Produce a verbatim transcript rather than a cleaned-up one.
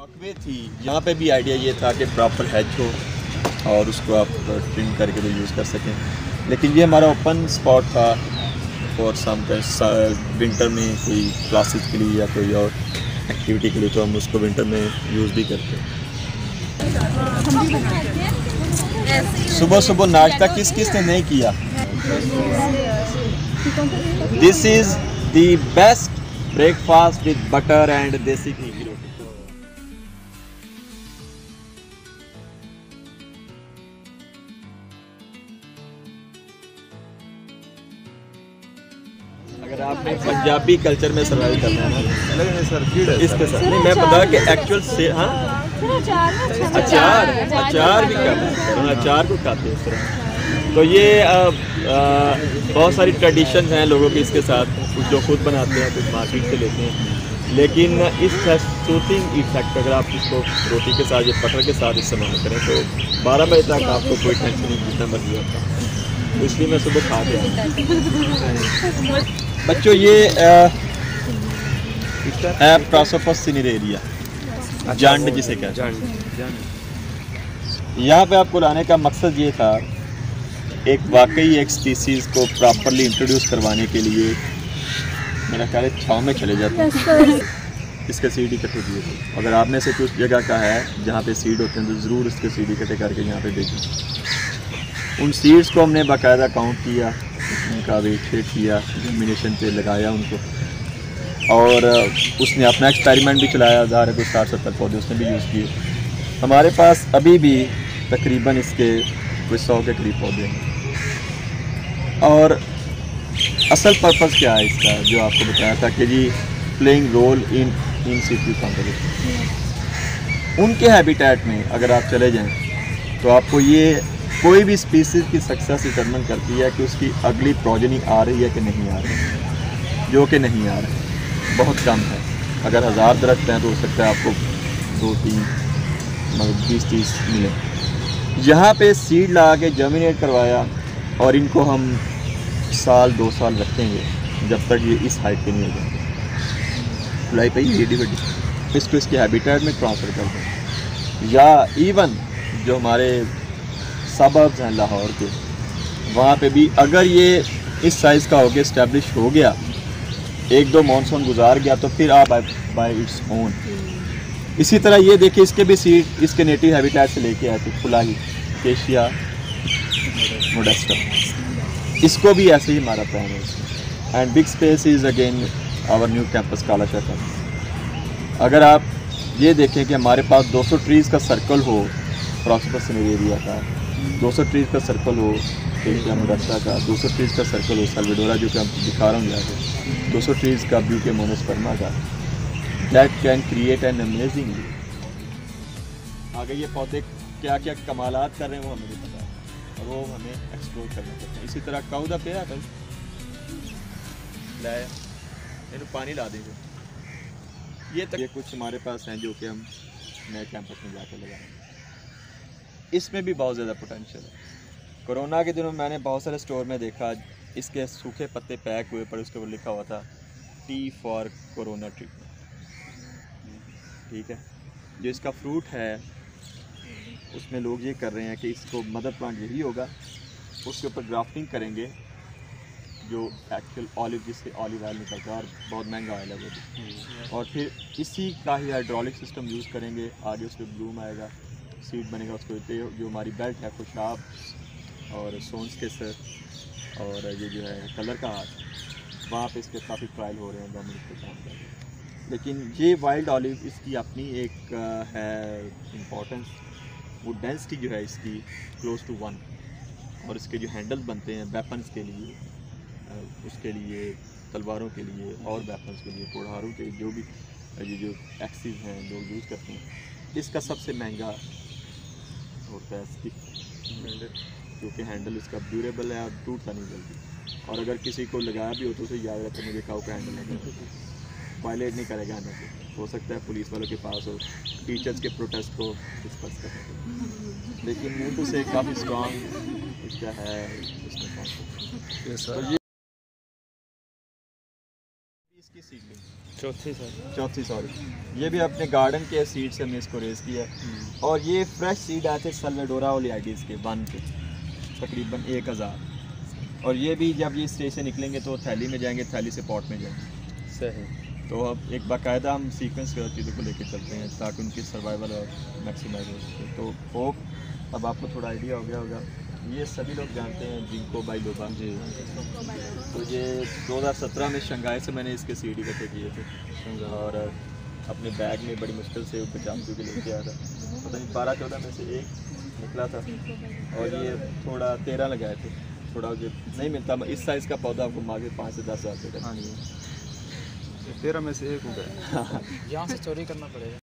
Walkway थी, यहाँ पे भी आइडिया ये था कि प्रॉपर हैच हो और उसको आप ट्रिम करके भी यूज़ कर सकें, लेकिन ये हमारा ओपन स्पॉट था और शाम का विंटर में कोई क्लासेस के लिए या कोई और एक्टिविटी के लिए, तो हम उसको विंटर में यूज़ भी करते हैं। सुबह सुबह नाश्ता किस किस ने नहीं किया? This is the best breakfast with butter and देसी घी की रोटी। अगर आपने पंजाबी कल्चर में सर्वाइव करना है सर, इसके साथ नहीं मैं बता कि एक्चुअल से हाँ अचार अचार भी करना है, अचार को खाते हैं इस तरह। तो ये आ, आ, बहुत सारी ट्रेडिशन हैं लोगों की इसके साथ, कुछ जो खुद बनाते हैं कुछ मार्केट से लेते हैं, लेकिन इस सूथिंग इफेक्ट अगर आप इसको रोटी के साथ या बटर के साथ इस्तेमाल करें तो बारह बजे तक आपको कोई टेंशन नहीं, जितना मर्जी होता है। इसलिए मैं सुबह खा गया। बच्चों ये है प्रोसोफस सिनेरेरिया, जांड जिसे कहते हैं। यहाँ पे आपको लाने का मकसद ये था एक वाकई एक स्पीसीज़ को प्रॉपरली इंट्रोड्यूस करवाने के लिए, मेरा ख्याल है छाँव में चले जाते हैं। इसके सीड इकट्ठे किए थे, अगर आप में से कुछ जगह का है जहाँ पे सीड होते हैं तो ज़रूर इसके सीड इकट्ठे करके यहाँ पे बेचें। उन सीड्स को हमने बाकायदा काउंट किया, उनका वेट शेट किया, जर्मिनेशन पे लगाया उनको, और उसने अपना एक्सपेरिमेंट भी चलाया। हज़ार कुछ साठ सत्तर पौधे उसने भी यूज़ किए। हमारे पास अभी भी तकरीबन इसके कोई सौ के करीब पौधे हैं। और असल पर्पज़ क्या है इसका, जो आपको बताया था कि जी प्लेइंग रोल इन इन सीटी कॉम्पिटिशन, उनके हैबिटेट में अगर आप चले जाएं तो आपको ये कोई भी स्पीसीज की सक्सेस डिटरमिन करती है कि उसकी अगली प्रोजेनी आ रही है कि नहीं आ रही है, जो कि नहीं आ रही है, बहुत कम है। अगर हज़ार दरख्त हैं तो हो सकता है आपको दो तीन मतलब बीस तीस मिले। यहाँ पे सीड लगा के जर्मिनेट करवाया और इनको हम साल दो साल रखेंगे जब तक ये इस हाइट पे नहीं हो जाते। लाई पे ये डिविडेंड इसको इसके हैबिटेट में ट्रांसफ़र कर दें, या इवन जो हमारे सबब्स हैं लाहौर के, वहाँ पे भी अगर ये इस साइज़ का होके इस्टेब्लिश हो गया, एक दो मॉनसून गुजार गया, तो फिर आप बाय इट्स ओन। इसी तरह ये देखिए इसके भी सीड इसके नेटिव हैबिटेट से लेके आए थे, खुला ही केशिया मोडेस्टा, इसको भी ऐसे ही हमारा प्लान है। And big space is again our new campus काला शहर। अगर आप ये देखें कि हमारे पास दो सौ ट्रीज़ का सर्कल हो प्रॉस्पेक्ट सिनेरियो एरिया का, दो सौ ट्रीज़ का सर्कल हो केशिया मोडेस्टा का, दो सौ ट्रीज़ का सर्कल हो सालवेडोरा जो कि हम दिखा रहा हूँ यहाँ पे, दो सौ ट्रीज़ का ब्यूके मोनोस्पर्मा का, That can create an amazing view। आगे ये पौधे क्या क्या कमालात कर रहे हैं वो हमें पता है और वो हमें एक्सप्लोर करना पड़ता है। इसी तरह काउदा पे आता लाया इन पानी ला देंगे। ये तक ये कुछ हमारे पास हैं जो कि हम नए कैंपस में जाकर लगाएंगे। इसमें भी बहुत ज़्यादा पोटेंशियल है। कोरोना के दिनों में मैंने बहुत सारे स्टोर में देखा इसके सूखे पत्ते पैक हुए पर उसके ऊपर लिखा हुआ था टी फॉर कोरोना ट्रीटमेंट, ठीक है। जो इसका फ्रूट है उसमें लोग ये कर रहे हैं कि इसको मदर प्लांट यही होगा, उसके ऊपर ग्राफ्टिंग करेंगे जो एक्चुअल ऑलिव जिससे ऑलिव ऑयल निकलता है और बहुत महंगा ऑयल है वो भी, और फिर इसी का ही हाइड्रोलिक सिस्टम यूज़ करेंगे। आगे उस पर ब्लूम आएगा, सीड बनेगा, उसको जो हमारी बेल्ट है खुशाब और सोन्स के सर और ये जो है कलर का हाथ, वहाँ पर इसके काफ़ी ट्रायल हो रहे हैं गवर्नमेंट के काम कर रहे हैं। लेकिन ये वाइल्ड ऑलिव इसकी अपनी एक है इम्पोर्टेंस, वो डेंसिटी जो है इसकी क्लोज टू वन, और इसके जो हैंडल बनते हैं वेपन्स के लिए, उसके लिए तलवारों के लिए और वेपन्स के लिए कोड़ारों के जो भी ये जो एक्सिस हैं लोग यूज़ करते हैं, इसका सबसे महंगा होता है स्टिक, क्योंकि हैंडल इसका ड्यूरेबल है और टूटता नहीं जल्दी, और अगर किसी को लगाया भी हो तो उसे याद रखता मुझे काऊ का हैंडल लगा, वायलेट नहीं करेगा ना, हो सकता है पुलिस वालों के पास हो, टीचर्स के प्रोटेस्ट को डिस्कस करें, लेकिन मूल से काफ़ी स्ट्रॉन्ग इसका है। तो ये इसकी सीड ली, चौथी सॉरी चौथी सॉरी ये भी अपने गार्डन के सीड से हमने इसको रेज किया है। और ये फ्रेश सीड आए थे सल्वाडोरा ओलियाडीज़ के वन के तकरीबन एक हज़ार। और ये भी जब ये स्टेज से निकलेंगे तो थैली में जाएंगे, थैली से पॉट में जाएंगे। सही। तो अब एक बाकायदा हम सीक्वेंस की चीज़ों को लेकर चलते हैं ताकि उनकी सर्वाइवल और मैक्सिमाइज हो सके। तो होप अब आपको थोड़ा आइडिया हो गया होगा। ये सभी लोग जानते हैं जिंको बाइलोबा जी। तो ये दो हज़ार सत्रह में शंघाई से मैंने इसके सीडी इकट्ठे किए थे और अपने बैग में बड़ी मुश्किल से पचास के लेके आया था। पता नहीं बारह चौदह में से एक निकला था और ये थोड़ा तेरह लगाए थे। थोड़ा जो नहीं मिलता इस साइज़ का पौधा आपको मांगे पाँच से दस हज़ार से। तेरह में से एक हो गया। यहाँ से चोरी करना पड़ेगा।